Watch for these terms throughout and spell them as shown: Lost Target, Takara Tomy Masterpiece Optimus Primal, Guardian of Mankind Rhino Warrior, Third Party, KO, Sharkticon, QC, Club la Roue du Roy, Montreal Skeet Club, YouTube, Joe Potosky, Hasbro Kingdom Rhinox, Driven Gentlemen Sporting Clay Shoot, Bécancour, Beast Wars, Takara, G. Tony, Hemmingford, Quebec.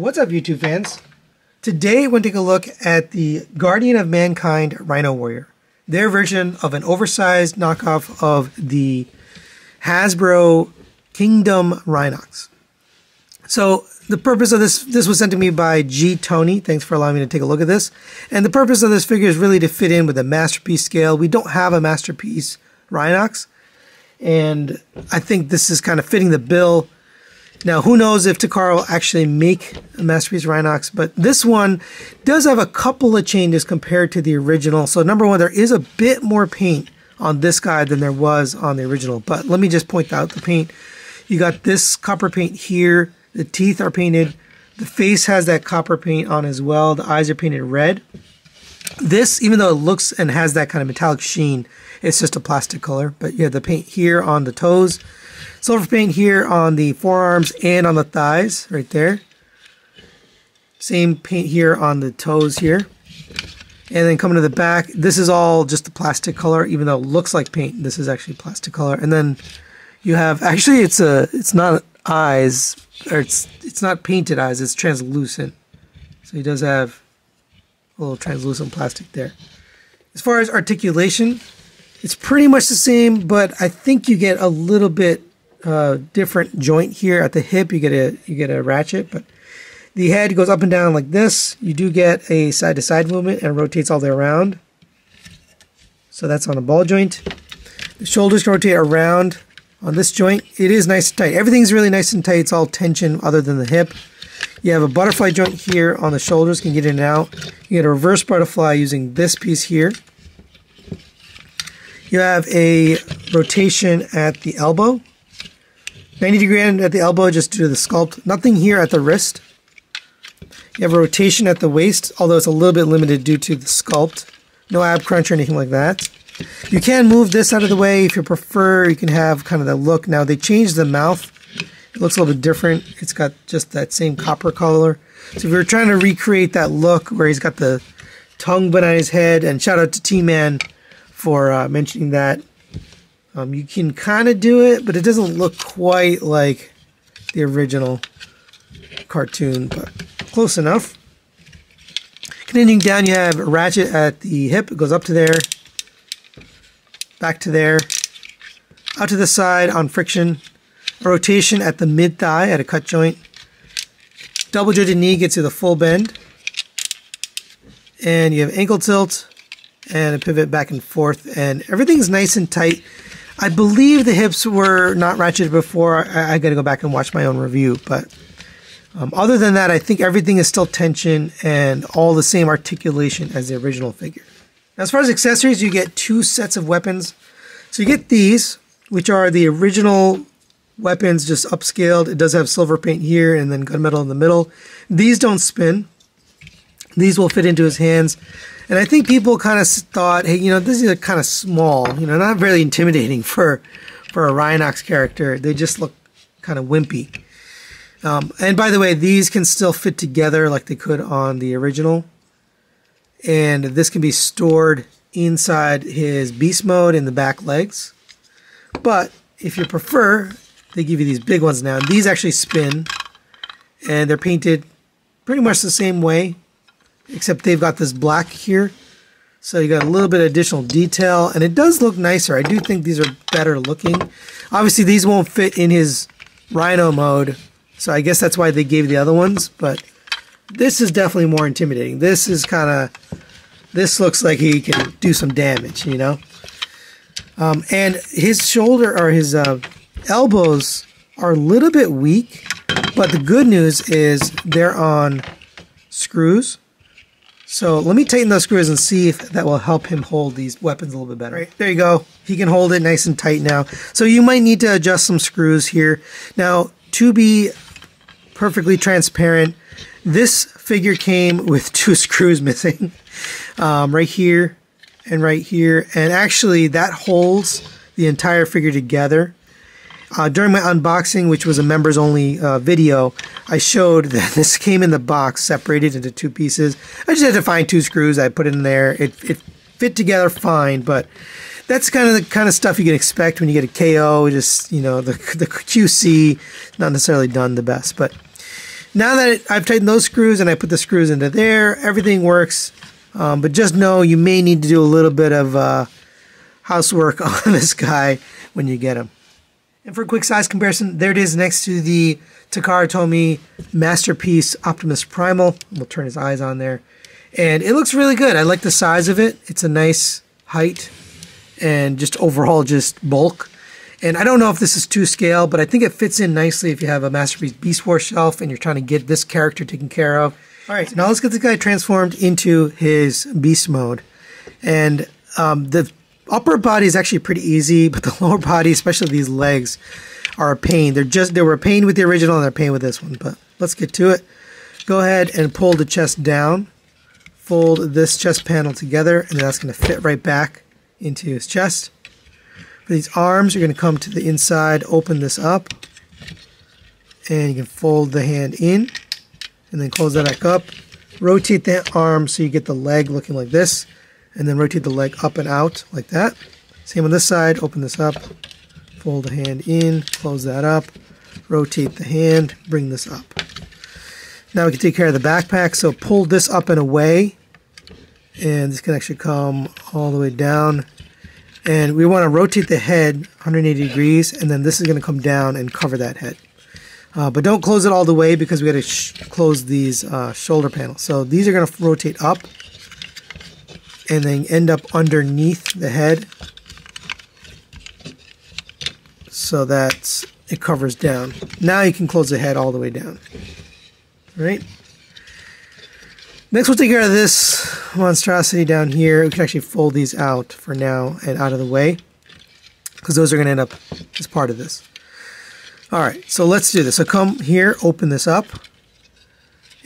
What's up, YouTube fans? Today we're going to take a look at the Guardian of Mankind Rhino Warrior. Their version of an oversized knockoff of the Hasbro Kingdom Rhinox. So the purpose of this was sent to me by G. Tony. Thanks for allowing me to take a look at this. And the purpose of this figure is really to fit in with the Masterpiece scale. We don't have a Masterpiece Rhinox, and I think this is kind of fitting the bill. Now, who knows if Takara will actually make a Masterpiece Rhinox, but this one does have a couple of changes compared to the original. So, number one, there is a bit more paint on this guy than there was on the original. But let me just point out the paint. You got this copper paint here. The teeth are painted. The face has that copper paint on as well. The eyes are painted red. This, even though it looks and has that kind of metallic sheen, it's just a plastic color. But you have the paint here on the toes. Silver paint here on the forearms and on the thighs, right there. Same paint here on the toes here. And then coming to the back, this is all just the plastic color, even though it looks like paint. This is actually plastic color. And then you have, actually it's not eyes, or it's not painted eyes, it's translucent. So he does have a little translucent plastic there. As far as articulation, it's pretty much the same, but I think you get a little bit different joint here at the hip. You get a ratchet, but the head goes up and down like this. You do get a side to side movement and rotates all the way around. So that's on a ball joint. The shoulders rotate around on this joint. It is nice and tight. Everything's really nice and tight. It's all tension other than the hip. You have a butterfly joint here on the shoulders, can get in and out. You get a reverse butterfly using this piece here. You have a rotation at the elbow. 90-degree end at the elbow just due to the sculpt. Nothing here at the wrist. You have a rotation at the waist, although it's a little bit limited due to the sculpt. No ab crunch or anything like that. You can move this out of the way if you prefer. You can have kind of the look. Now, they changed the mouth. It looks a little bit different. It's got just that same copper color. So if you're trying to recreate that look where he's got the tongue bun on his head, and shout out to T-Man for mentioning that. You can kind of do it, but it doesn't look quite like the original cartoon, but close enough. Continuing down, you have a ratchet at the hip. It goes up to there, back to there, out to the side on friction. A rotation at the mid-thigh at a cut joint. Double-jointed knee gets you the full bend. And you have ankle tilt and a pivot back and forth, and everything's nice and tight. I believe the hips were not ratcheted before. I got to go back and watch my own review. But other than that, I think everything is still tension and all the same articulation as the original figure. Now, as far as accessories, you get two sets of weapons. So you get these, which are the original weapons just upscaled. It does have silver paint here and then gunmetal in the middle. These don't spin. These will fit into his hands. And I think people kind of thought, hey, you know, these are kind of small, you know, not really intimidating for a Rhinox character. They just look kind of wimpy. And by the way, these can still fit together like they could on the original. And this can be stored inside his beast mode in the back legs. But if you prefer, they give you these big ones now. And these actually spin, and they're painted pretty much the same way, except they've got this black here. So you got a little bit of additional detail, and it does look nicer. I do think these are better looking. Obviously, these won't fit in his Rhino mode, so I guess that's why they gave the other ones, but this is definitely more intimidating. This is kind of, this looks like he can do some damage, you know? And his shoulder, or his elbows are a little bit weak, but the good news is they're on screws. So let me tighten those screws and see if that will help him hold these weapons a little bit better. Right, there you go. He can hold it nice and tight now. So you might need to adjust some screws here. Now, to be perfectly transparent, this figure came with two screws missing, right here and right here. And actually, that holds the entire figure together. During my unboxing, which was a members-only video, I showed that this came in the box separated into two pieces. I just had to find two screws. I put it in there. It fit together fine, but that's kind of the kind of stuff you can expect when you get a KO. Just, you know, the QC not necessarily done the best, but Now that I've tightened those screws and I put the screws into there, everything works. But just know you may need to do a little bit of housework on this guy when you get him. And for a quick size comparison, there it is next to the Takara Tomy Masterpiece Optimus Primal. We'll turn his eyes on there. And it looks really good. I like the size of it. It's a nice height and just overall just bulk. And I don't know if this is to scale, but I think it fits in nicely if you have a Masterpiece Beast Wars shelf and you're trying to get this character taken care of. All right, so now let's get this guy transformed into his beast mode. And the upper body is actually pretty easy, but the lower body, especially these legs, are a pain. They were a pain with the original and they're a pain with this one, but let's get to it. Go ahead and pull the chest down. Fold this chest panel together, and that's going to fit right back into his chest. For these arms, you're going to come to the inside, open this up, and you can fold the hand in, and then close that back up. Rotate that arm so you get the leg looking like this, and then rotate the leg up and out like that. Same on this side, open this up, fold the hand in, close that up, rotate the hand, bring this up. Now we can take care of the backpack, so pull this up and away. And this can actually come all the way down. And we want to rotate the head 180 degrees, and then this is going to come down and cover that head. But don't close it all the way because we got to close these shoulder panels. So these are going to rotate up, and then end up underneath the head, so that it covers down. Now you can close the head all the way down. All right. Next, we'll take care of this monstrosity down here. We can actually fold these out for now and out of the way, because those are going to end up as part of this. All right, so let's do this. So come here, open this up,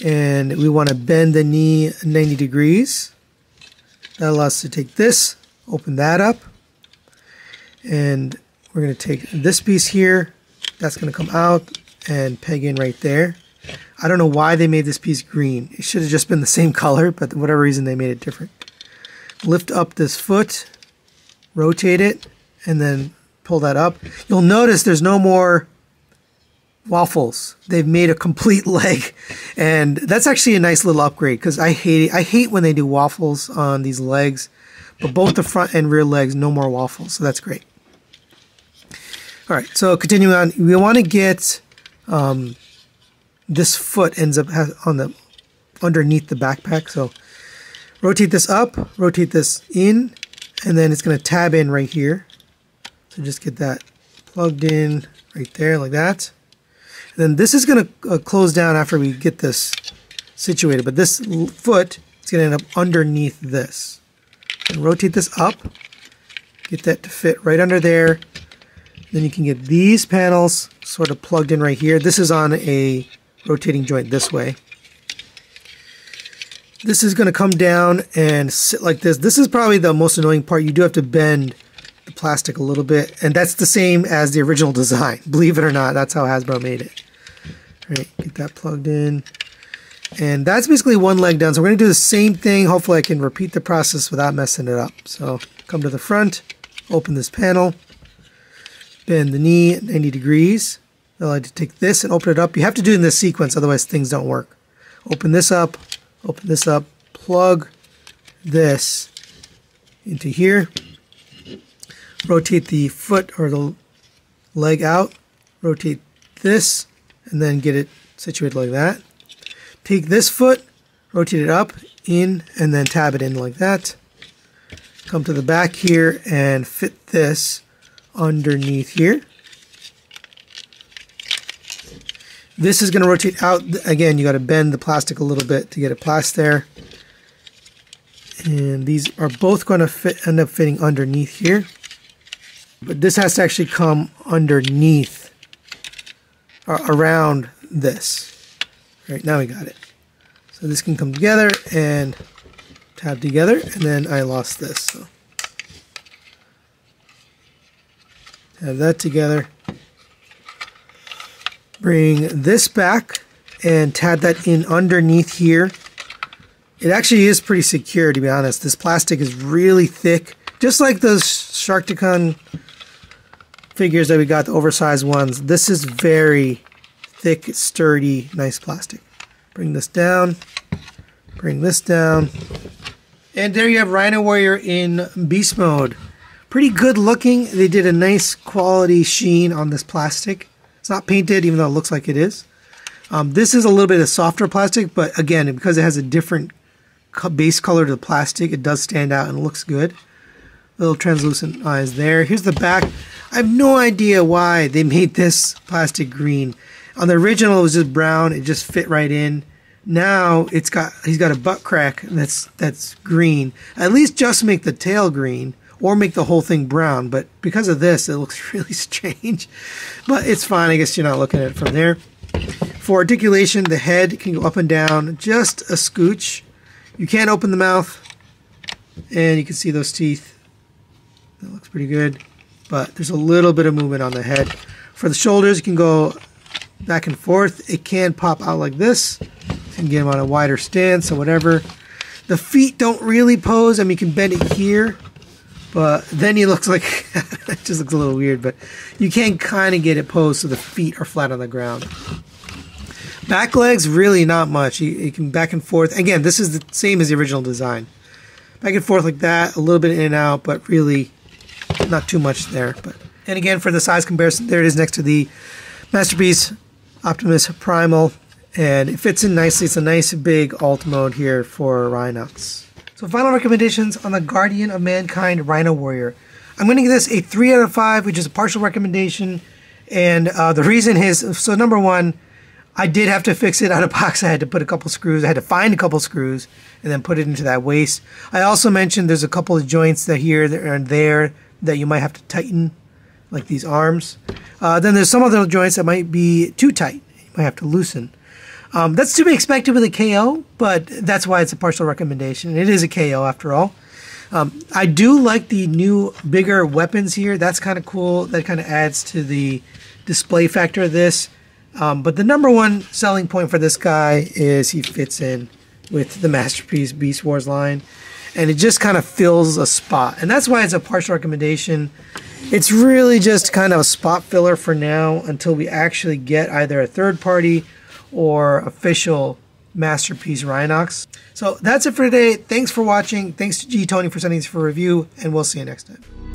and we want to bend the knee 90 degrees. That allows us to take this, open that up, and we're going to take this piece here. That's going to come out and peg in right there. I don't know why they made this piece green. It should have just been the same color, but for whatever reason they made it different. Lift up this foot, rotate it, and then pull that up. You'll notice there's no more waffles. They've made a complete leg, and that's actually a nice little upgrade because I hate it. I hate when they do waffles on these legs, but both the front and rear legs, no more waffles, so that's great. All right, so continuing on, we want to get... this foot ends up on the underneath the backpack, so rotate this up, rotate this in, and then it's going to tab in right here. So just get that plugged in right there like that. And then this is going to close down after we get this situated, but this foot is going to end up underneath this. And rotate this up, get that to fit right under there. Then you can get these panels sort of plugged in right here. This is on a rotating joint this way. This is going to come down and sit like this. This is probably the most annoying part. You do have to bend the plastic a little bit, and that's the same as the original design. Believe it or not, that's how Hasbro made it. All right, get that plugged in. And that's basically one leg down. So we're going to do the same thing. Hopefully I can repeat the process without messing it up. So come to the front, open this panel, bend the knee at 90 degrees. I like to take this and open it up. You have to do it in this sequence, otherwise things don't work. Open this up, plug this into here. Rotate the foot or the leg out. Rotate this and then get it situated like that. Take this foot, rotate it up, in, and then tab it in like that. Come to the back here and fit this underneath here. This is going to rotate out. Again, you got to bend the plastic a little bit to get it past there. And these are both going to end up fitting underneath here. But this has to actually come underneath, or around this. All right, now we got it. So this can come together and tab together. And then I lost this. So have that together. Bring this back and tab that in underneath here. It actually is pretty secure, to be honest. This plastic is really thick, just like those Sharkticon figures that we got, the oversized ones. This is very thick, sturdy, nice plastic. Bring this down. Bring this down. And there you have Rhino Warrior in beast mode. Pretty good looking. They did a nice quality sheen on this plastic. It's not painted, even though it looks like it is. This is a little bit of softer plastic, but again, because it has a different base color to the plastic, it does stand out and looks good. Little translucent eyes there. Here's the back. I have no idea why they made this plastic green. On the original, it was just brown. It just fit right in. Now it's got he's got a butt crack that's green. At least just make the tail green or make the whole thing brown. But because of this, it looks really strange. But it's fine. I guess you're not looking at it from there. For articulation, the head can go up and down just a scooch. You can't open the mouth, and you can see those teeth. That looks pretty good, but there's a little bit of movement on the head. For the shoulders, you can go back and forth. It can pop out like this. You can get them on a wider stance or whatever. The feet don't really pose. I mean, you can bend it here, but then he looks like it just looks a little weird, but you can kind of get it posed so the feet are flat on the ground. Back legs, really not much. You can back and forth. Again, this is the same as the original design. Back and forth like that, a little bit in and out, but really not too much there. But and again, for the size comparison, there it is next to the Masterpiece Optimus Primal, and it fits in nicely. It's a nice big alt mode here for Rhinox. So final recommendations on the Guardian of Mankind Rhino Warrior. I'm going to give this a 3 out of 5, which is a partial recommendation, and the reason is, so number one, I did have to fix it out of box. I had to put a couple screws. I had to find a couple screws and then put it into that waist. I also mentioned there's a couple of joints that here and there that you might have to tighten, like these arms. Then there's some other joints that might be too tight. You might have to loosen. That's to be expected with a KO, but that's why it's a partial recommendation. It is a KO after all. I do like the new bigger weapons here. That's kind of cool. That kind of adds to the display factor of this. But the number one selling point for this guy is he fits in with the Masterpiece Beast Wars line, and it just kind of fills a spot, and that's why it's a partial recommendation. It's really just kind of a spot filler for now until we actually get either a third party or official Masterpiece Rhinox. So that's it for today. Thanks for watching. Thanks to G. Tony for sending this for review, and we'll see you next time.